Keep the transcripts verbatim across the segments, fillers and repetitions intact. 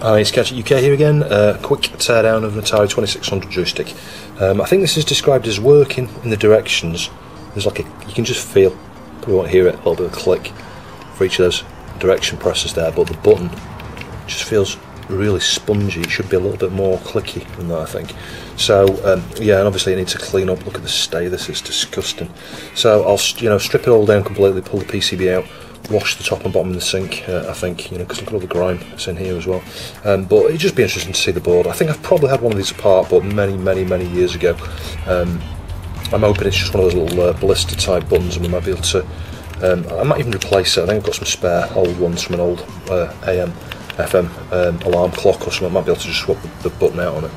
Hi, it's Gadget U K here again. Uh, quick teardown of an Atari twenty-six hundred joystick. Um, I think this is described as working in the directions. There's like a, you can just feel, probably won't hear it, a little bit of click for each of those direction presses there, but the button just feels really spongy. It should be a little bit more clicky than that, I think. So um, yeah, and obviously I need to clean up. Look at the stay, this is disgusting. So I'll you know strip it all down completely, pull the P C B out, wash the top and bottom in the sink, uh, I think, you know, because look at all the grime that's in here as well. Um, but it'd just be interesting to see the board. I think I've probably had one of these apart, but many, many, many years ago. Um, I'm hoping it's just one of those little uh, blister type buttons, and we might be able to. Um, I might even replace it. I think I've got some spare old ones from an old uh, A M F M um, alarm clock or something. I might be able to just swap the, the button out on it.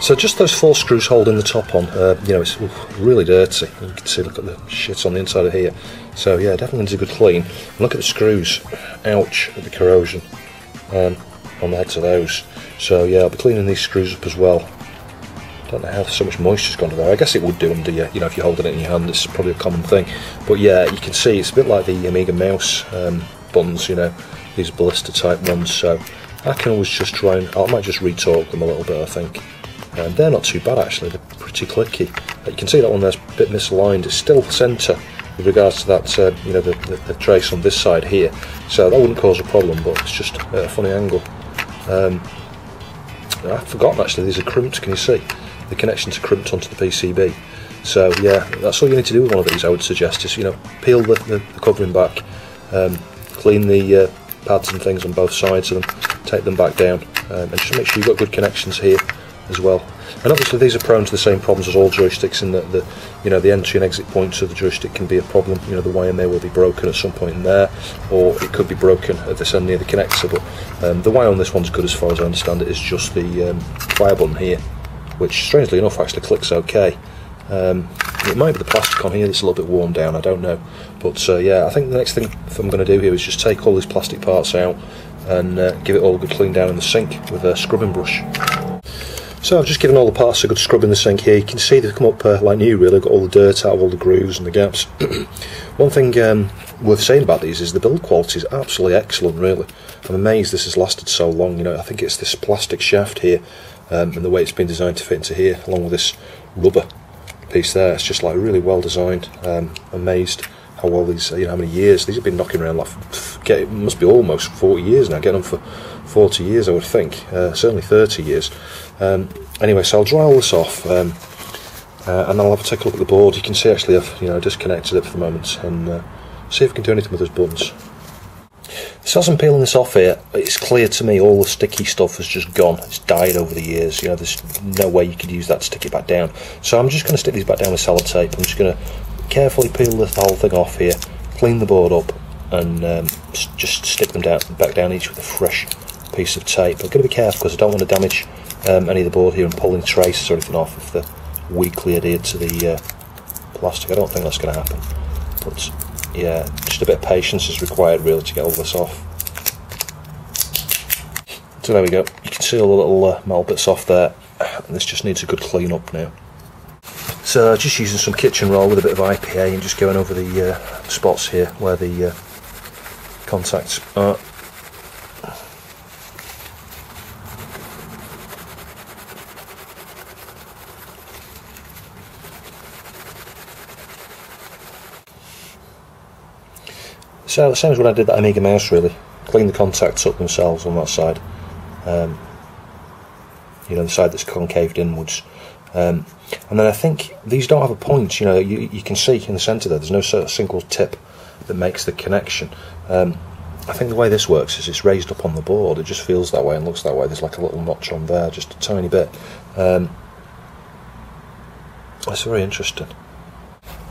So just those four screws holding the top on, uh, you know, it's really dirty. You can see, look at the shit on the inside of here. So yeah, definitely needs a good clean. And look at the screws. Ouch, at the corrosion um, on the heads of those. So yeah, I'll be cleaning these screws up as well. Don't know how so much moisture's gone to there. I guess it would do under your, you know, if you're holding it in your hand. It's probably a common thing. But yeah, you can see it's a bit like the Amiga mouse um, buttons, you know, these blister type ones. So I can always just try and, I might just retorque them a little bit, I think. And they're not too bad actually, they're pretty clicky. You can see that one there's a bit misaligned, it's still centre with regards to that, uh, you know, the, the, the trace on this side here. So that wouldn't cause a problem, but it's just a funny angle. Um, I've forgotten actually, these are crimped, can you see? The connections are crimped onto the P C B. So yeah, that's all you need to do with one of these, I would suggest, is, you know, peel the, the, the covering back, um, clean the uh, pads and things on both sides of them, take them back down, um, and just make sure you've got good connections here as well. And obviously these are prone to the same problems as all joysticks, in that the you know the entry and exit points of the joystick can be a problem. You know, the wire may well be broken at some point in there, or it could be broken at this end near the connector. But um, the wire on this one's good as far as I understand it. It's just the um, fire button here, which strangely enough actually clicks okay. Um, it might be the plastic on here that's a little bit worn down, I don't know. But uh, yeah, I think the next thing I'm going to do here is just take all these plastic parts out and uh, give it all a good clean down in the sink with a scrubbing brush. So I've just given all the parts a good scrub in the sink here. You can see they've come up uh, like new really, got all the dirt out of all the grooves and the gaps. One thing um, worth saying about these is the build quality is absolutely excellent really. I'm amazed this has lasted so long. You know, I think it's this plastic shaft here um, and the way it's been designed to fit into here, along with this rubber piece there. It's just like really well designed. Um, amazed how well these, you know, how many years, these have been knocking around like, it must be almost forty years now, getting on for forty years I would think, uh, certainly thirty years. Um, anyway, so I'll dry all this off um, uh, and I'll have a take a look at the board. You can see actually I've you know disconnected it for the moment, and uh, see if we can do anything with those buttons. So as I'm peeling this off here, it's clear to me all the sticky stuff has just gone. It's died over the years. You know, there's no way you could use that to stick it back down. So I'm just going to stick these back down with sellotape. I'm just going to carefully peel the whole thing off here, clean the board up, and um, just stick them down back down each with a fresh piece of tape. I've got to be careful because I don't want to damage um, any of the board here and pulling traces or anything off if they're weakly adhered to the uh, plastic. I don't think that's going to happen, but yeah, just a bit of patience is required really to get all this off. So there we go, you can see all the little uh, metal bits off there, and this just needs a good clean up now. So just using some kitchen roll with a bit of I P A and just going over the uh, spots here where the uh, contacts are. So the same as when I did that Amiga mouse really, clean the contacts up themselves on that side, um, you know, the side that's concaved inwards. Um, and then I think these don't have a point, you know, you, you can see in the centre there, there's no sort of single tip that makes the connection. Um, I think the way this works is it's raised up on the board, it just feels that way and looks that way. There's like a little notch on there, just a tiny bit. Um, that's very interesting.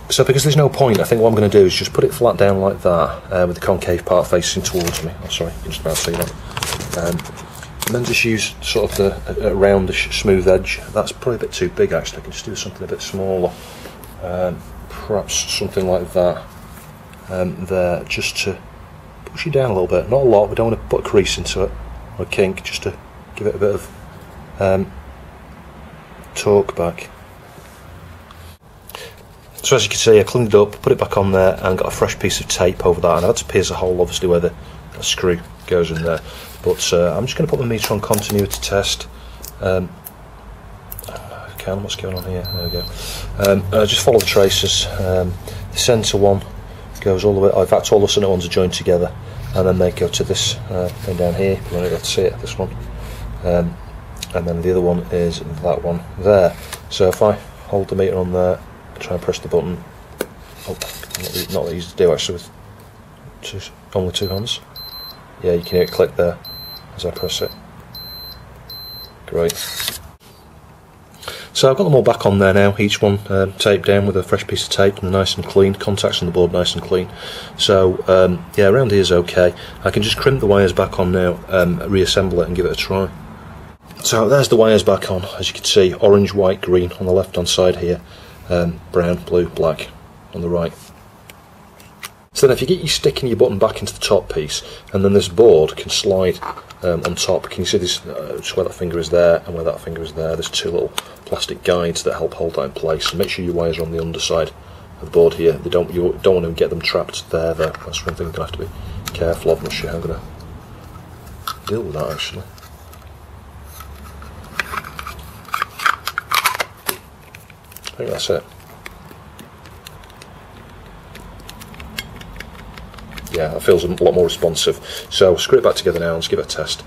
So because there's no point, I think what I'm going to do is just put it flat down like that, uh, with the concave part facing towards me. Oh, sorry, you can just about see that. Um, and then just use sort of the a, a roundish, smooth edge. That's probably a bit too big actually, I can just do something a bit smaller. Um, perhaps something like that, um, there, just to push it down a little bit. Not a lot, we don't want to put a crease into it, or a kink, just to give it a bit of um, torque back. So as you can see, I cleaned it up, put it back on there, and got a fresh piece of tape over that, and I had to pierce a hole obviously where the a screw goes in there. But uh, I'm just going to put the meter on continuity test. Um, okay, what's going on here? There we go. Um, uh, just follow the traces. Um, the centre one goes all the way. In fact, all the centre ones are joined together, and then they go to this uh, thing down here. You won't be able to see it. This one, um, and then the other one is that one there. So if I hold the meter on there, try and press the button. Oh, not, not easy to do actually with two, only two hands. Yeah, you can hear it click there as I press it. Great. So I've got them all back on there now, each one um, taped down with a fresh piece of tape and nice and clean, contacts on the board nice and clean. So um, yeah, around here is okay. I can just crimp the wires back on now, um, reassemble it and give it a try. So there's the wires back on, as you can see, orange, white, green on the left hand side here, um, brown, blue, black on the right. So then if you get your stick and your button back into the top piece, and then this board can slide um, on top. Can you see this, uh, just where that finger is there and where that finger is there? There's two little plastic guides that help hold that in place. So make sure your wires are on the underside of the board here. They don't, you don't want to get them trapped there, though. That's one thing you're going to have to be careful of. I'm not sure how I'm going to deal with that, actually. I think that's it. Yeah, that feels a lot more responsive. So screw it back together now and let's give it a test.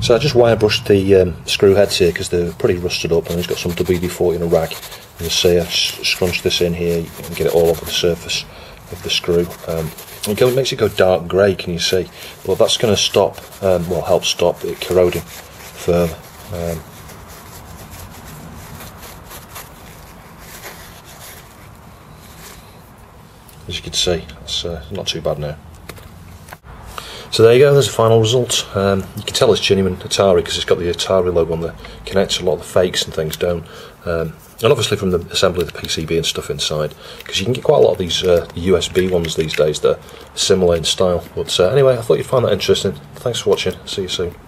So I just wire brushed the um, screw heads here because they're pretty rusted up, and it's got some W D forty in a rag. You can see I scrunched this in here and get it all over the surface of the screw. Um, it makes it go dark grey, can you see? Well, that's going to stop, um, well, help stop it corroding further. Um, As you can see, it's uh, not too bad now. So there you go, there's the final result. Um, you can tell it's genuine Atari because it's got the Atari logo on the connector. A lot of the fakes and things don't. Um, and obviously from the assembly of the P C B and stuff inside, because you can get quite a lot of these uh, U S B ones these days that are similar in style. But uh, anyway, I thought you'd find that interesting. Thanks for watching, see you soon.